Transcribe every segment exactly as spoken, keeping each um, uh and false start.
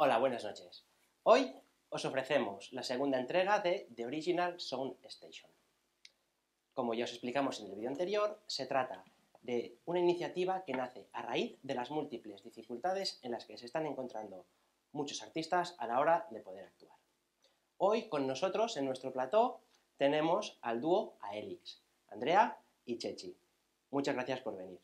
Hola, buenas noches. Hoy os ofrecemos la segunda entrega de The Original Sound Station. Como ya os explicamos en el vídeo anterior, se trata de una iniciativa que nace a raíz de las múltiples dificultades en las que se están encontrando muchos artistas a la hora de poder actuar. Hoy con nosotros en nuestro plató tenemos al dúo Aelix, Andrea y Chechi. Muchas gracias por venir.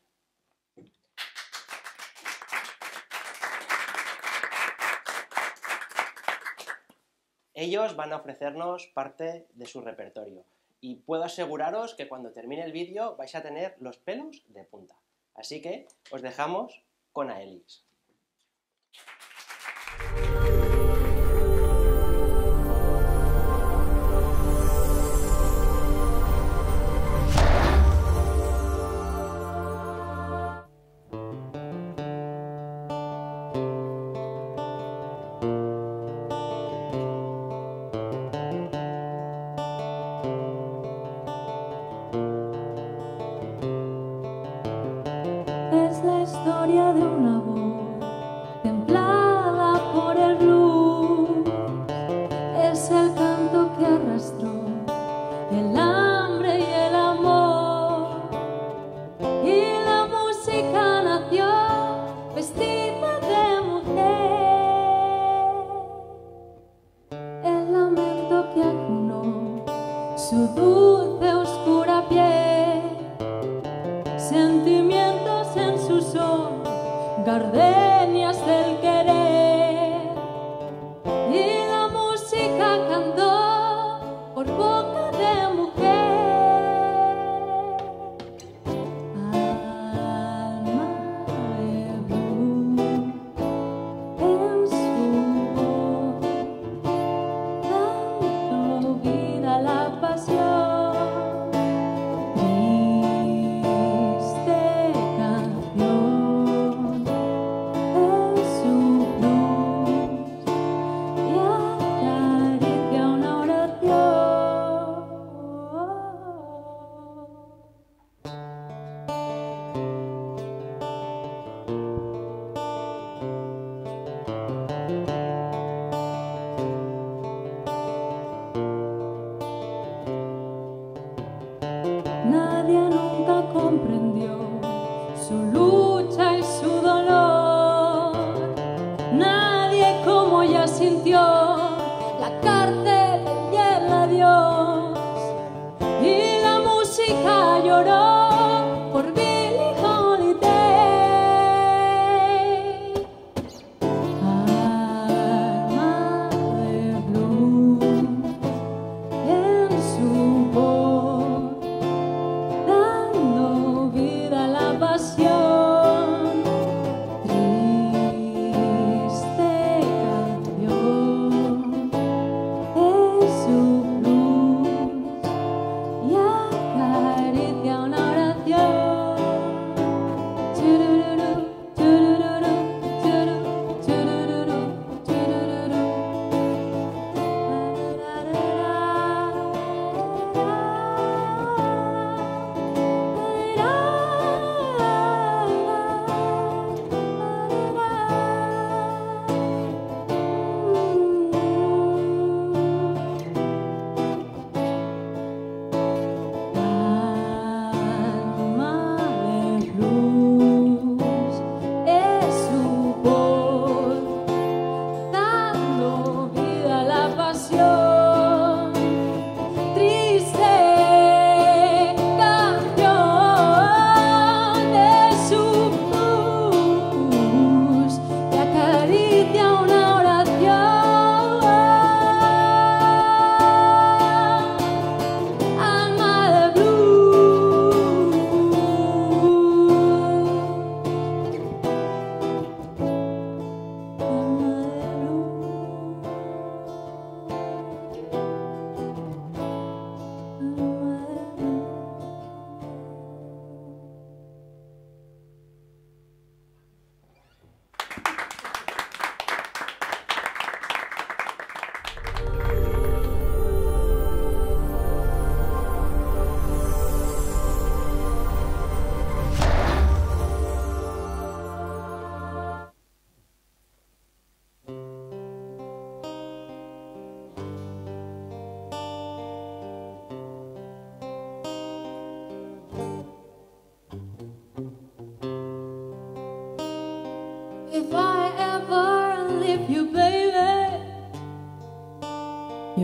Ellos van a ofrecernos parte de su repertorio y puedo aseguraros que cuando termine el vídeo vais a tener los pelos de punta. Así que os dejamos con Aelix. Pasión.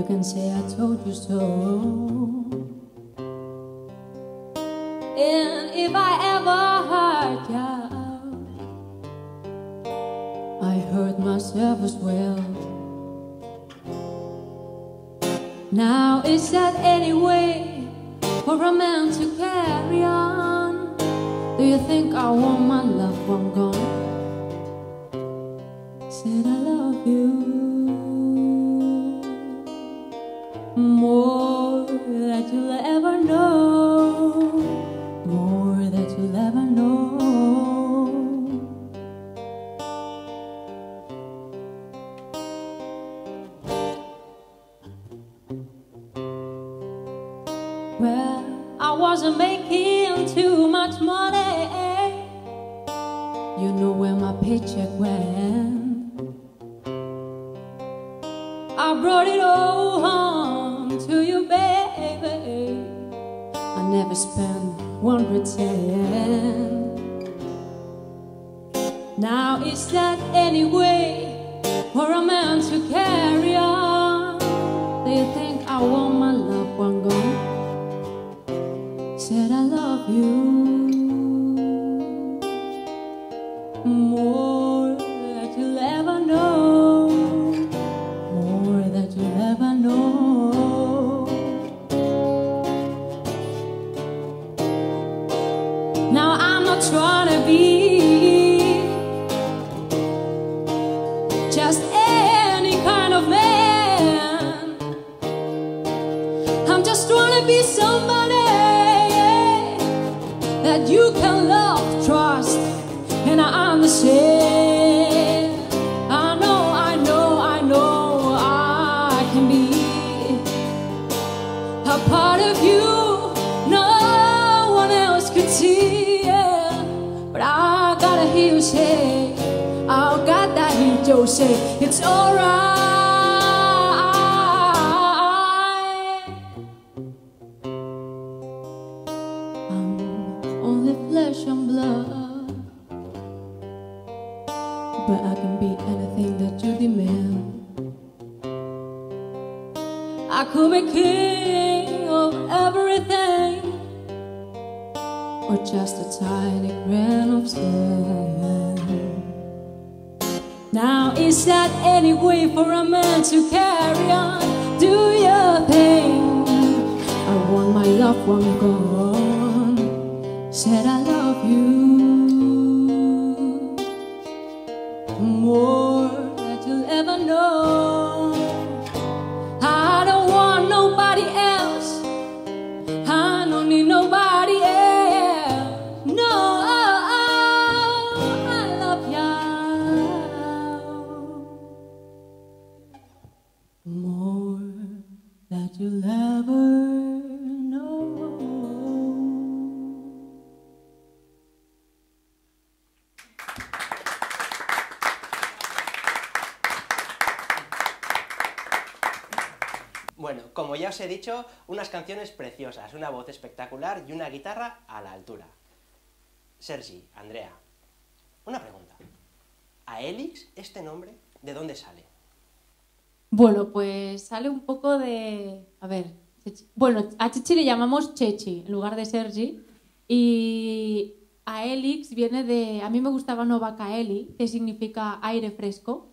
you can say I told you so. And if I ever hurt you, I hurt myself as well. Now is that any way for a man to carry on? Do you think I want my loved one gone? Said I love you more that you'll ever know, more that you'll ever know. Well, I wasn't making too much money. You know where my paycheck went. I brought it all home to you, baby. I never spent one pretend. Now is that any way for a man to carry on? Do you think I want my loved one gone? Said I love you more that you'll ever know, more that you'll ever know. Trying to be just any kind of man. I'm just trying to be somebody that you can love, trust, and I understand. I know, I know, I know I can be a part of you no one else could see. You say, oh God, that he just say, it's alright. I'm only flesh and blood, but I can be anything that you demand. I could be king of everything, or just a tiny grain of sand. Now is that any way for a man to carry on? Do your thing. I want my loved one gone. Said I love you more that you'll ever know. I don't want nobody else. I don't need nobody else. You'll ever know. Bueno, como ya os he dicho, unas canciones preciosas, una voz espectacular y una guitarra a la altura. Sergi, Andrea, una pregunta. ¿Aelix, este nombre, de dónde sale? Bueno, pues sale un poco de... A ver, bueno, a Chechi le llamamos Chechi, en lugar de Sergi, y Aelix viene de... A mí me gustaba Nova Kaeli, que significa aire fresco,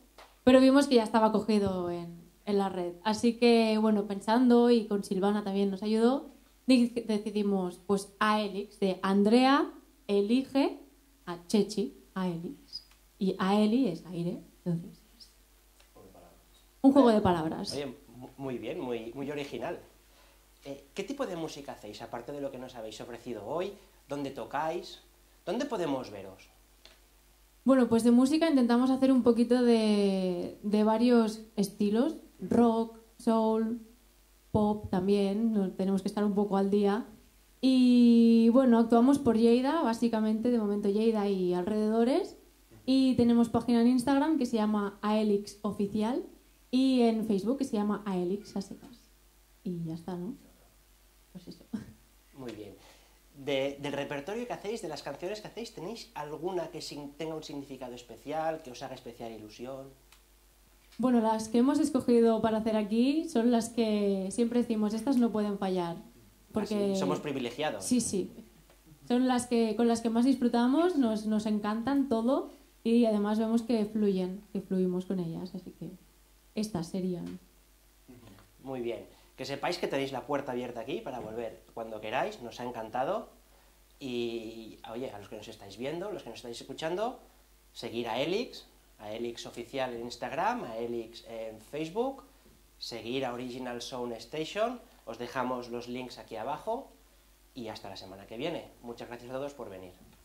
pero vimos que ya estaba cogido en, en la red. Así que, bueno, pensando, y con Silvana también nos ayudó, decidimos, pues, Aelix, de Andrea elige a Chechi, Aelix, y Aeli es aire, entonces... Un juego de palabras. Oye, muy bien, muy, muy original. Eh, ¿Qué tipo de música hacéis, aparte de lo que nos habéis ofrecido hoy? ¿Dónde tocáis? ¿Dónde podemos veros? Bueno, pues de música intentamos hacer un poquito de, de varios estilos. Rock, soul, pop también. Tenemos que estar un poco al día. Y bueno, actuamos por Lleida, básicamente, de momento Lleida y alrededores. Y tenemos página en Instagram que se llama Aelix Oficial. Y en Facebook, que se llama Aelix Asikas. Y ya está, ¿no? Pues eso. Muy bien. De, del repertorio que hacéis, de las canciones que hacéis, ¿tenéis alguna que sin, tenga un significado especial, que os haga especial ilusión? Bueno, las que hemos escogido para hacer aquí son las que siempre decimos, estas no pueden fallar. Porque... Así, somos privilegiados. Sí, sí. Son las que con las que más disfrutamos, nos, nos encantan todo y además vemos que fluyen, que fluimos con ellas. Así que estas serían. Muy bien. Que sepáis que tenéis la puerta abierta aquí para volver cuando queráis. Nos ha encantado. Y, oye, a los que nos estáis viendo, los que nos estáis escuchando, seguir a Aelix, a Aelix Oficial en Instagram, a Aelix en Facebook, seguir a Original Sound Station. Os dejamos los links aquí abajo y hasta la semana que viene. Muchas gracias a todos por venir.